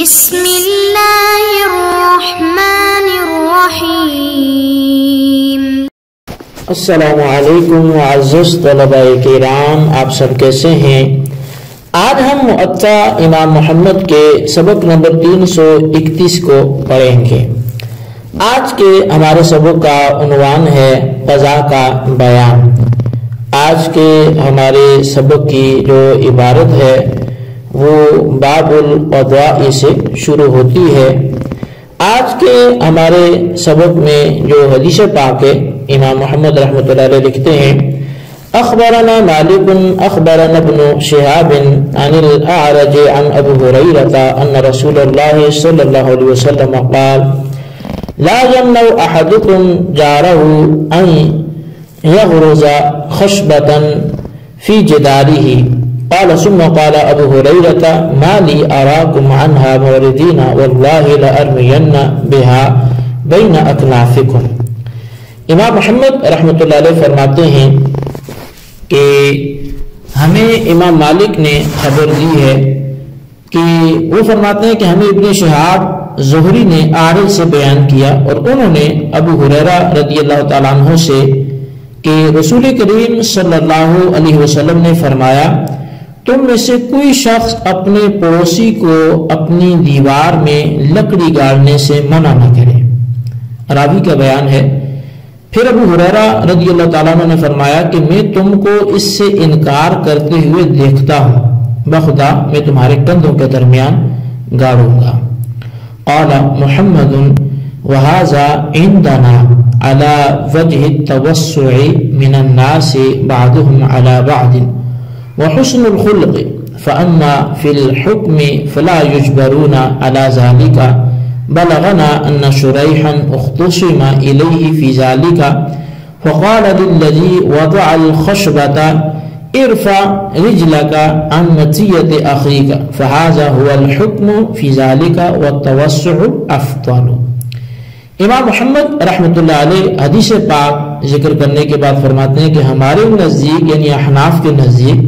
بسم الله الرحمن الرحیم۔ السلام علیکم معزز طلباء کرام، آپ سب کیسے ہیں؟ آج ہم موطا امام محمد کے سبق نمبر 331 کو پڑھیں گے۔ آج کے ہمارے سبق کا عنوان ہے قضا کا بیان۔ آج کے ہمارے سبق کی جو عبارت ہے وہ باب القضاء سے شروع ہوتی ہے۔ آج کے ہمارے سبق میں جو حدیث پاک ہے، امام محمد رحمۃ اللہ علیہ لکھتے ہیں اخبرنا مالک اخبرنا ابن شهاب عن الاعرج عن ابو هريره ان رسول الله صلى الله عليه وسلم قال لا يمنع احدكم جاره ان يغرز خشبه في جداره، قال ثم قال ابو هريره ما لي اراكم عنها موردين والله لارمين بها بين اكنافكم۔ امام محمد رحمۃ اللہ علیہ فرماتے ہیں کہ ہمیں امام مالک نے خبر دی ہے کہ وہ فرماتے ہیں کہ ہمیں ابن شہاب زہری نے عارض سے بیان کیا اور انہوں نے ابو ہریرہ رضی اللہ تعالیٰ عنہ سے کہ رسول کریم صلی اللہ علیہ وسلم نے فرمایا تم میں سے کوئی شخص اپنے پڑوسی کو اپنی دیوار میں لکڑی گاڑنے سے منع نہ کرے۔ راوی کا بیان ہے۔ پھر ابو ہریرہ رضی اللہ تعالیٰ عنہ نے فرمایا کہ میں تم کو اس سے انکار کرتے ہوئے دیکھتا ہوں، بخدا میں تمہارے کندھوں کے درمیان گاڑوں گا۔ قال محمد وَهَذَا عِنْدَنَا عَلَى وَجْهِ التَّوَسُّعِ مِنَ النَّاسِ بَعْدُهُمْ عَلَى بَعْدٍ وحسن الخلق، فأما في الحكم فلا يجبرون على ذلك، بلغنا أن شريحا اختصم إليه في ذلك فقال للذي وضع الخشبة ارفع رجلك عن مطية أخيك، فهذا هو الحكم في ذلك والتوسع أفضل۔ امام محمد رحمۃ اللہ علیہ حدیث پاک ذکر کرنے کے بعد فرماتے ہیں کہ ہمارے نزدیک یعنی احناف کے نزدیک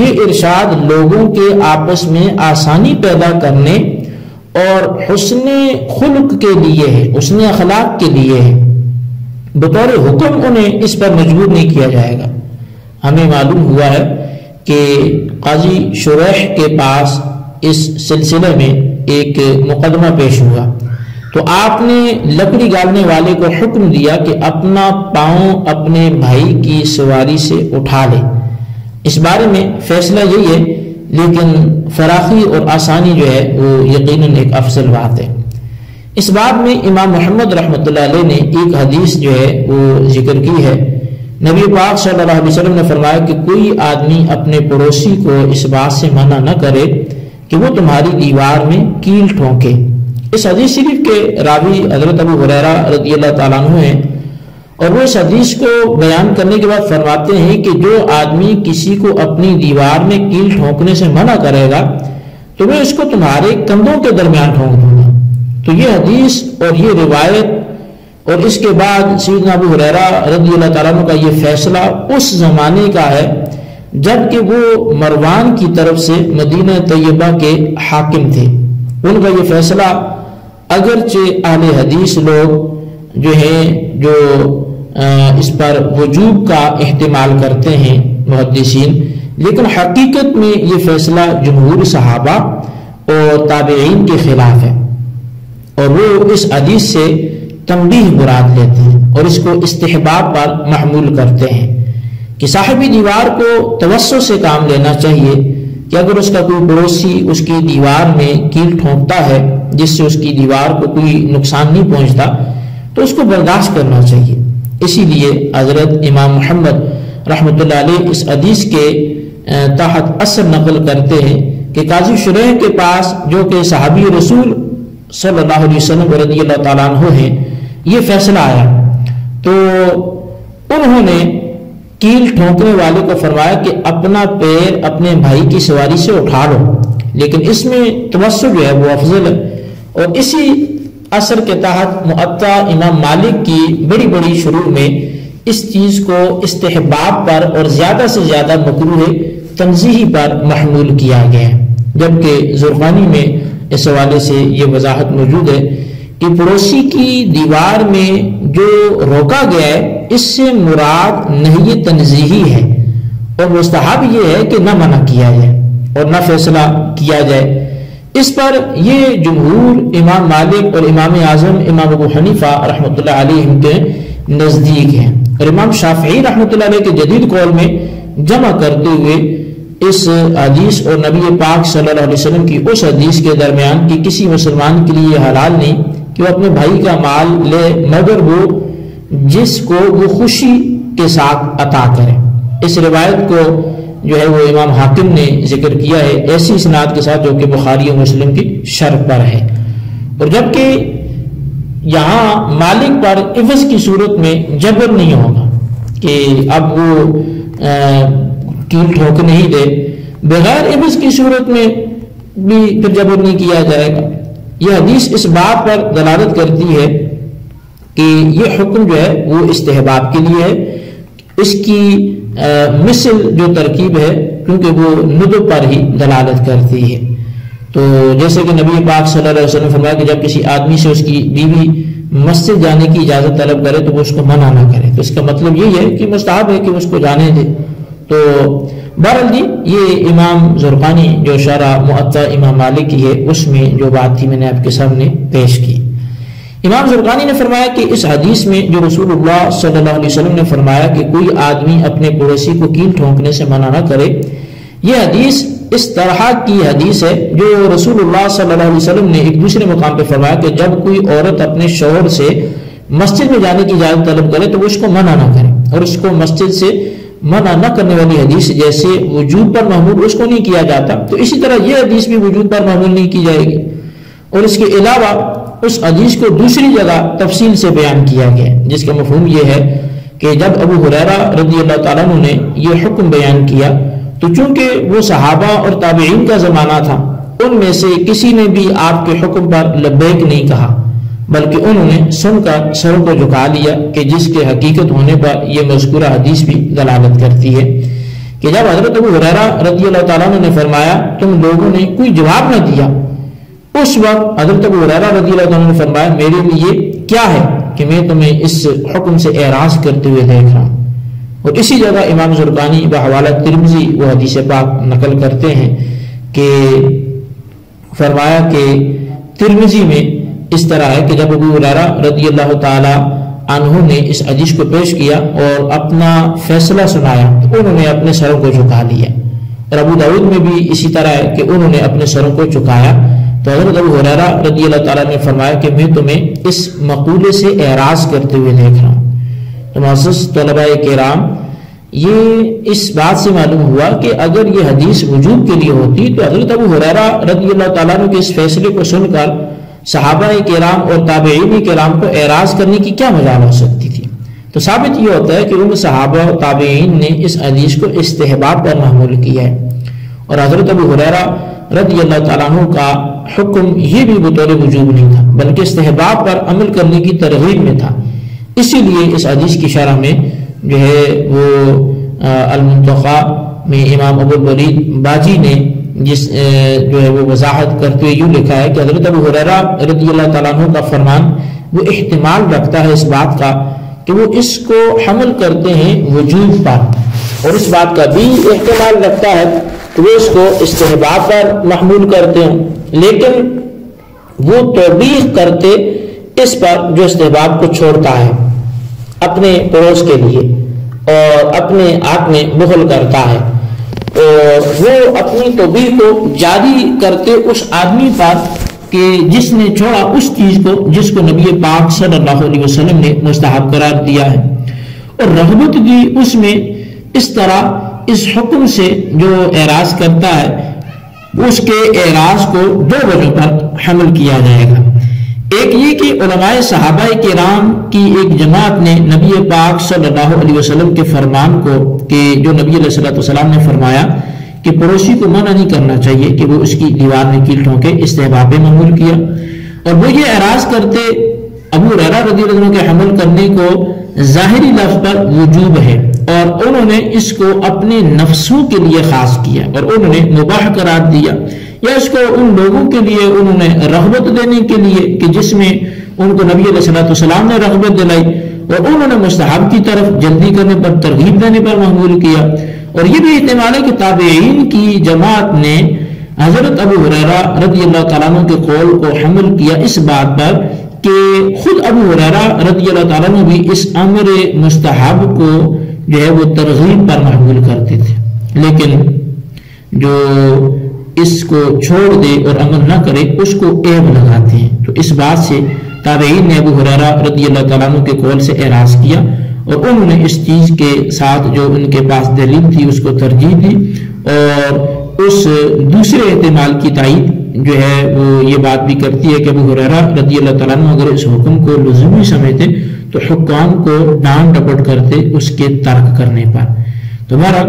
یہ ارشاد لوگوں کے آپس میں آسانی پیدا کرنے اور حسن خلق کے لیے ہے، حسن اخلاق کے لیے ہے، بطور حکم انہیں اس پر مجبور نہیں کیا جائے گا۔ ہمیں معلوم ہوا ہے کہ قاضی شریح کے پاس اس سلسلے میں ایک مقدمہ پیش ہوا تو آپ نے لکڑی گاڑنے والے کو حکم دیا کہ اپنا پاؤں اپنے بھائی کی سواری سے اٹھا لے۔ اس بارے میں فیصلہ یہی ہے، لیکن فراخی اور آسانی جو ہے وہ یقیناً ایک افضل بات ہے۔ اس باب میں امام محمد رحمۃ اللہ علیہ نے ایک حدیث جو ہے وہ ذکر کی ہے۔ نبی پاک صلی اللہ علیہ وسلم نے فرمایا کہ کوئی آدمی اپنے پڑوسی کو اس بات سے منع نہ کرے کہ وہ تمہاری دیوار میں کیل ٹھونکے۔ اس حدیث شریف کے راوی حضرت ابو ہریرہ رضی اللہ تعالیٰ عنہ ہیں اور وہ اس حدیث کو بیان کرنے کے بعد فرماتے ہیں کہ جو آدمی کسی کو اپنی دیوار میں کیل ٹھونکنے سے منع کرے گا تو میں اس کو تمہارے کندھوں کے درمیان ٹھونک دوں گا۔ تو یہ حدیث اور یہ روایت اور اس کے بعد سیدنا ابو ہریرہ رضی اللہ تعالیٰ عنہ کا یہ فیصلہ اس زمانے کا ہے جب کہ وہ مروان کی طرف سے مدینہ طیبہ کے حاکم تھے۔ ان کا یہ فیصلہ اگرچہ اہل حدیث لوگ جو ہیں جو اس پر وجوب کا احتمال کرتے ہیں محدثین، لیکن حقیقت میں یہ فیصلہ جمہور صحابہ اور تابعین کے خلاف ہے اور وہ اس حدیث سے تنبیہ مراد لیتے ہیں اور اس کو استحباب پر محمول کرتے ہیں کہ صاحب دیوار کو توسع سے کام لینا چاہیے کہ اگر اس کا کوئی پڑوسی اس کی دیوار میں کیل ٹھونکتا ہے جس سے اس کی دیوار کو کوئی نقصان نہیں پہنچتا تو اس کو برداشت کرنا چاہیے۔ اسی لیے حضرت امام محمد رحمۃ اللہ علیہ اس حدیث کے تحت اثر نقل کرتے ہیں کہ قاضی شریح کے پاس جو کہ صحابی رسول صلی اللہ علیہ وسلم رضی اللہ تعالیٰ عنہ ہیں یہ فیصلہ آیا تو انہوں نے کیل ٹھونکنے والے کو فرمایا کہ اپنا پیر اپنے بھائی کی سواری سے اٹھا لو، لیکن اس میں توسع جو ہے وہ افضل ہے۔ اور اسی اثر کے تحت موطا امام مالک کی بڑی بڑی شروع میں اس چیز کو استحباب پر اور زیادہ سے زیادہ مکروہ تنزیہی پر محمول کیا گیا ہے، جبکہ زرقانی میں اس حوالے سے یہ وضاحت موجود ہے کہ پڑوسی کی دیوار میں جو روکا گیا ہے اس سے مراد نہی تنزیہی ہے اور مستحب یہ ہے کہ نہ منع کیا جائے اور نہ فیصلہ کیا جائے۔ اس پر یہ جمہور امام مالک اور امام اعظم امام ابو حنیفہ رحمۃ اللہ علیہ کے نزدیک ہیں، اور امام شافعی رحمۃ اللہ علیہ کے جدید قول میں جمع کرتے ہوئے اس حدیث اور نبی پاک صلی اللہ علیہ وسلم کی اس حدیث کے درمیان کہ کسی مسلمان کے لیے حلال نہیں کہ وہ اپنے بھائی کا مال لے مگر وہ جس کو وہ خوشی کے ساتھ عطا کرے، اس روایت کو جو ہے وہ امام حاکم نے ذکر کیا ہے ایسی اسناد کے ساتھ جو کہ بخاری و مسلم کی شرح پر ہے۔ اور جبکہ یہاں مالک پر عوض کی صورت میں جبر نہیں ہوگا کہ اب وہ کیل ٹھوک نہیں دے، بغیر عوض کی صورت میں بھی پھر جبر نہیں کیا جائے گا۔ یہ حدیث اس بات پر دلالت کرتی ہے کہ یہ حکم جو ہے وہ استحباب کے لیے ہے، اس کی مثل جو ترکیب ہے کیونکہ وہ ندب پر ہی دلالت کرتی ہے۔ تو جیسے کہ نبی پاک صلی اللہ علیہ وسلم فرمایا کہ جب کسی آدمی سے اس کی بیوی مسجد جانے کی اجازت طلب کرے تو وہ اس کو منع نہ کرے، تو اس کا مطلب یہ ہے کہ مستحب ہے کہ اس کو جانے دے۔ تو بہرحال یہ امام زرقانی جو شرح موطا امام مالک کی ہے اس میں جو بات تھی میں نے آپ کے سامنے پیش کی۔ امام زرقانی نے فرمایا کہ اس حدیث میں جو رسول اللہ صلی اللہ علیہ وسلم نے فرمایا کہ کوئی آدمی اپنے پڑوسی کو کیل ٹھونکنے سے منع نہ کرے، یہ حدیث اس طرح کی حدیث ہے جو رسول اللہ صلی اللہ علیہ وسلم نے ایک دوسرے مقام پر فرمایا کہ جب کوئی عورت اپنے شوہر سے مسجد میں جانے کی اجازت طلب کرے تو وہ اس کو منع نہ کرے، اور اس کو مسجد سے منع نہ کرنے والی حدیث جیسے وجوب پر محمول اس کو نہیں کیا جاتا، تو اسی طرح یہ حدیث بھی وجوب پر محمول نہیں کی جائے گی۔ اور اس کے علاوہ اس حدیث کو دوسری جگہ تفصیل سے بیان کیا گیا جس کا مفہوم یہ ہے کہ جب ابو ہریرہ رضی اللہ تعالیٰ عنہ نے یہ حکم بیان کیا تو چونکہ وہ صحابہ اور تابعین کا زمانہ تھا، ان میں سے کسی نے بھی آپ کے حکم پر لبیک نہیں کہا، بلکہ انہوں نے سن کر سروں کو جھکا لیا کہ جس کے حقیقت ہونے پر یہ مذکورہ حدیث بھی دلالت کرتی ہے کہ جب حضرت ابو ہریرہ رضی اللہ تعالیٰ عنہ نے فرمایا تم لوگوں نے کوئی جواب نہ دیا، اس وقت حضرت ابو ہریرہ رضی اللہ عنہ نے فرمایا میرے لیے کیا ہے کہ میں تمہیں اس حکم سے اعراض کرتے ہوئے دیکھ رہا ہوں۔ اور اسی جگہ امام زرقانی بحوالہ ترمذی وہ حدیث پاک نقل کرتے ہیں کہ فرمایا کہ ترمذی میں اس طرح ہے کہ جب ابو ہریرہ رضی اللہ تعالی عنہ نے اس حدیث کو پیش کیا اور اپنا فیصلہ سنایا تو انہوں نے اپنے سروں کو جھکا لیا، اور ابو داؤد میں بھی اسی طرح ہے کہ انہوں نے اپنے سروں کو جھکایا۔ تو حضرت ابو ہریرہ رضی اللہ تعالیٰ نے فرمایا کہ میں تمہیں اس مقولے سے اعراض کرتے ہوئے دیکھ رہا ہوں۔ تو معزز طلباء کرام، یہ اس بات سے معلوم ہوا کہ اگر یہ حدیث وجوب کے لیے ہوتی تو حضرت ابو ہریرہ رضی اللہ تعالیٰ نے اس فیصلے کو سن کر صحابہ کرام اور تابعین کرام کو اعراض کرنے کی کیا وجہ ہو سکتی تھی؟ تو ثابت یہ ہوتا ہے کہ ان صحابہ اور تابعین نے اس حدیث کو استحباب پر محمول کیا ہے، اور حضرت ابو ہریرہ رضی اللہ تعالیٰ عنہ کا حکم یہ بھی بطور وجوب نہیں تھا بلکہ استحباب پر عمل کرنے کی ترغیب میں تھا، اسی لیے اس حدیث کی شرح میں جو ہے وہ المنتقى میں امام ابو الولید باجی نے جس جو ہے وہ وضاحت کرتے ہوئے یوں لکھا ہے کہ حضرت ابو ہریرہ رضی اللہ تعالیٰ عنہ کا فرمان وہ احتمال رکھتا ہے اس بات کا کہ وہ اس کو حمل کرتے ہیں وجوب پر، اور اس بات کا بھی احتمال رکھتا ہے وہ اس کو استحباب پر محمول کرتے ہیں، لیکن وہ توبیخ کرتے اس پر جو استحباب کو چھوڑتا ہے اپنے پڑوس کے لیے اور اپنے آپ میں بخل کرتا ہے، اور وہ اپنی توبیخ کو جاری کرتے اس آدمی پر کہ جس نے چھوڑا اس چیز کو جس کو نبی پاک صلی اللہ علیہ وسلم نے مستحب قرار دیا ہے، اور رغبت کی اس میں اس طرح اس حکم سے جو اعراض کرتا ہے اس کے اعراض کو دو وجہ پر حمل کیا جائے گا۔ ایک یہ کہ علماء صحابہ کرام کی ایک جماعت نے نبی پاک صلی اللہ علیہ وسلم کے فرمان کو کہ جو نبی علیہ السلام نے فرمایا کہ پڑوسی کو منع نہیں کرنا چاہیے کہ وہ اس کی دیوار میں کیل ٹھونکے استحباب محمول کیا، اور وہ یہ اعراض کرتے ابو ہریرہ رضی اللہ عنہ کے حمل کرنے کو ظاہری لفظ پر وجوب ہے، اور انہوں نے اس کو اپنے نفسوں کے لیے خاص کیا اور انہوں نے مباح قرار دیا یا اس کو ان لوگوں کے لیے انہوں نے رغبت دینے کے لیے کہ جس میں ان کو نبی علیہ السلام نے رغبت دلائی اور انہوں نے مستحب کی طرف جلدی کرنے پر ترغیب دینے پر محمول کیا. اور یہ بھی احتمال ہے کہ تابعین کی جماعت نے حضرت ابو ہریرہ رضی اللہ تعالیٰ عنہ کے قول کو حمل کیا اس بات پر کہ خود ابو ہریرہ رضی اللہ تعالیٰ عنہ بھی اس امر مستحب کو جو ہے وہ ترغیب پر محمول کرتے تھے، لیکن جو اس کو چھوڑ دے اور عمل نہ کرے اس کو عیب لگاتے ہیں. تو اس بات سے تابعین نے ابو ہریرہ رضی اللہ تعالیٰ عنہ کے قول سے اعراض کیا اور انہوں نے اس چیز کے ساتھ جو ان کے پاس دلیل تھی اس کو ترجیح دی اور اس دوسرے احتمال کی تائید جو ہے وہ یہ بات بھی کرتی ہے کہ ابو ہریرہ رضی اللہ تعالیٰ عنہ اگر اس حکم کو لزومی سمجھتے تو حکام کو ڈانٹ ڈپٹ کرتے اس کے ترک کرنے پر. تو بہرحال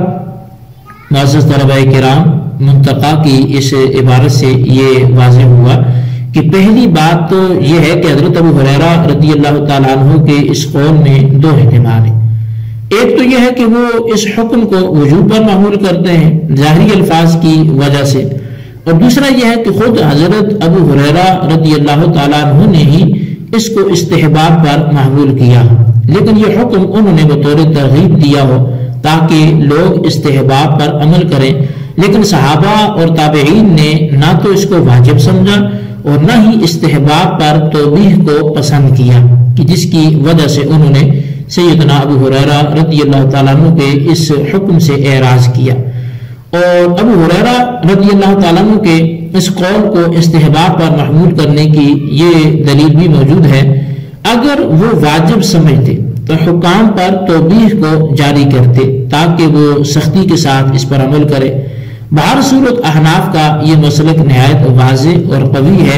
معزز طلبہ کرام منتقیٰ کی اس عبارت سے یہ واضح ہوا کہ پہلی بات تو یہ ہے کہ حضرت ابو ہریرہ رضی اللہ تعالیٰ عنہ کے اس قول میں دو احتمال ہیں. ایک تو یہ ہے کہ وہ اس حکم کو وجوب پر محمول کرتے ہیں ظاہری الفاظ کی وجہ سے، اور دوسرا یہ ہے کہ خود حضرت ابو ہریرہ رضی اللہ تعالیٰ عنہ نے ہی اس کو استحباب پر محمول کیا، لیکن یہ حکم انہوں نے بطور ترغیب دیا ہو تاکہ لوگ استحباب پر عمل کریں، لیکن صحابہ اور تابعین نے نہ تو اس کو واجب سمجھا اور نہ ہی استحباب پر توبیح کو پسند کیا کہ جس کی وجہ سے انہوں نے سیدنا ابو ہریرہ رضی اللہ تعالیٰ عنہ کے اس حکم سے اعراض کیا. اور ابو ہریرہ رضی اللہ تعالیٰ عنہ کے اس قول کو استحباب پر محمول کرنے کی یہ دلیل بھی موجود ہے، اگر وہ واجب سمجھتے تو حکام پر توبیح کو جاری کرتے تاکہ وہ سختی کے ساتھ اس پر عمل کرے. بہر صورت احناف کا یہ مسلک نہایت واضح اور قوی ہے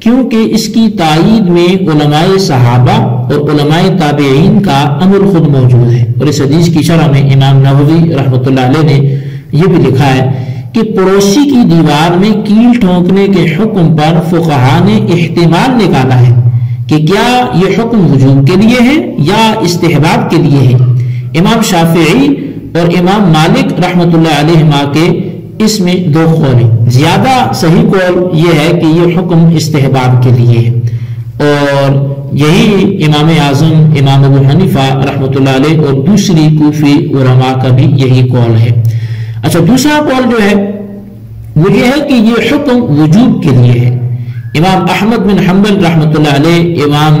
کیونکہ اس کی تائید میں علماء صحابہ اور علماء تابعین کا امر خود موجود ہے. اور اس حدیث کی شرح میں امام نووی رحمۃ اللہ علیہ نے یہ بھی لکھا ہے کہ پڑوسی کی دیوار میں کیل ٹھونکنے کے حکم پر فقہاء نے احتمال نکالا ہے کہ کیا یہ حکم وجوب کے لیے ہے یا استحباب کے لیے ہے. امام شافعی اور امام مالک رحمۃ اللہ علیہما کے اس میں دو قول ہیں. زیادہ صحیح قول یہ ہے کہ یہ حکم استحباب کے لیے ہے، اور یہی امام اعظم امام ابو حنیفہ رحمۃ اللہ علیہ اور دوسری کوفی علماء کا بھی یہی قول ہے. اچھا دوسرا قول جو ہے وہ یہ ہے کہ یہ حکم وجوب کے لیے ہے. امام احمد بن حمد رحمۃ اللہ علیہ، امام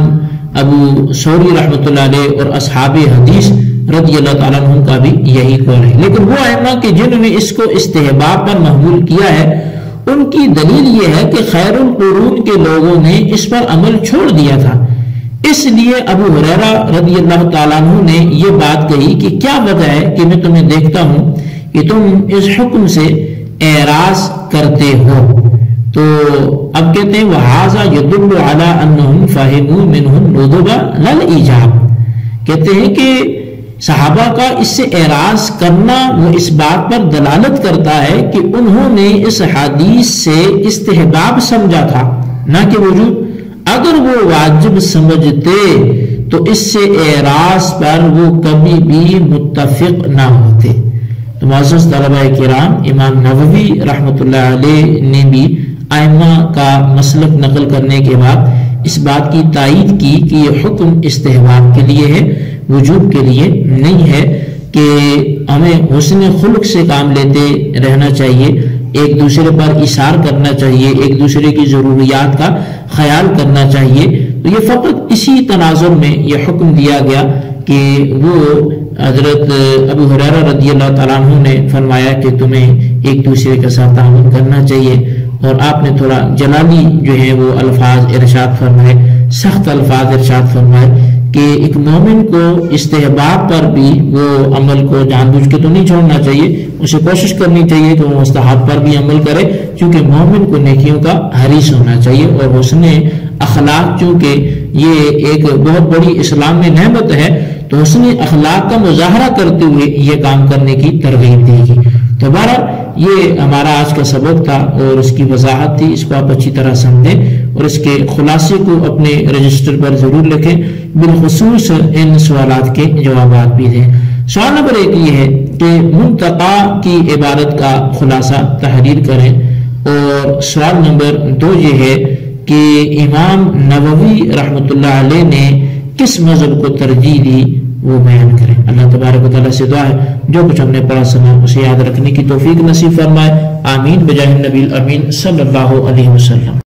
ابو سوری رحمۃ اللہ علیہ اور اصحاب حدیث رضی اللہ تعالیٰ عنہ کا بھی یہی قول ہے، لیکن وہ ائمہ کہ جنہوں نے اس کو استحباب پر محمول کیا ہے ان کی دلیل یہ ہے کہ خیر القرون کے لوگوں نے اس پر عمل چھوڑ دیا تھا، اس لیے ابو ہریرہ رضی اللہ تعالیٰ عنہ نے یہ بات کہی کہ کیا وجہ ہے کہ میں تمہیں دیکھتا ہوں کہ تم اس حکم سے اعراض کرتے ہو. تو اب کہتے ہیں وَحَاذَا يَدُلُّ عَلَىٰ أَنَّهُمْ فَهِمُوا مِنْهُمْ نُضُبًا لَلْإِجَابِ، کہتے ہیں کہ صحابہ کا اس سے اعراض کرنا وہ اس بات پر دلالت کرتا ہے کہ انہوں نے اس حدیث سے استحباب سمجھا تھا نہ کہ وجوب. اگر وہ واجب سمجھتے تو اس سے اعراض پر وہ کبھی بھی متفق نہ ہوتے. تو معزز طلبہ کرام امام نووی رحمۃ اللہ علیہ نے بھی ائمہ کا مسلک نقل کرنے کے بعد اس بات کی تائید کی کہ یہ حکم استحباب کے لیے ہے، وجوب کے لیے نہیں ہے، کہ ہمیں حسن خلق سے کام لیتے رہنا چاہیے، ایک دوسرے پر اثار کرنا چاہیے، ایک دوسرے کی ضروریات کا خیال کرنا چاہیے. تو یہ فقط اسی تناظر میں یہ حکم دیا گیا کہ وہ حضرت ابو ہریرہ رضی اللہ تعالیٰ عنہ نے فرمایا کہ تمہیں ایک دوسرے کے ساتھ تعاون کرنا چاہیے، اور آپ نے تھوڑا جلالی جو ہے وہ الفاظ ارشاد فرمائے، سخت الفاظ ارشاد فرمائے کہ ایک مومن کو استحباب پر بھی وہ عمل کو جان بوجھ کے تو نہیں چھوڑنا چاہیے، اسے کوشش کرنی چاہیے کہ وہ مستحب پر بھی عمل کرے، چونکہ مومن کو نیکیوں کا حریص ہونا چاہیے. اور حسن اخلاق چونکہ یہ ایک بہت بڑی اسلام میں نعمت ہے تو حسن اخلاق کا مظاہرہ کرتے ہوئے یہ کام کرنے کی ترغیب دے گی. تو بہرحال یہ ہمارا آج کا سبق تھا اور اس کی وضاحت تھی، اس کو آپ اچھی طرح سمجھیں اور اس کے خلاصے کو اپنے رجسٹر پر ضرور لکھیں، بالخصوص ان سوالات کے جوابات بھی دیں. سوال نمبر 1 یہ ہے کہ منتقیٰ کی عبارت کا خلاصہ تحریر کریں اور سوال نمبر 2 یہ ہے کہ امام نووی رحمت اللہ علیہ نے کس مذہب کو ترجیح دی وہ بیان کریں. اللہ تبارک و تعالیٰ سے دعا ہے جو کچھ ہم نے پڑھا سنا اسے یاد رکھنے کی توفیق نصیب فرمائے. آمین بجاہ النبی الامین صلی اللہ علیہ وسلم.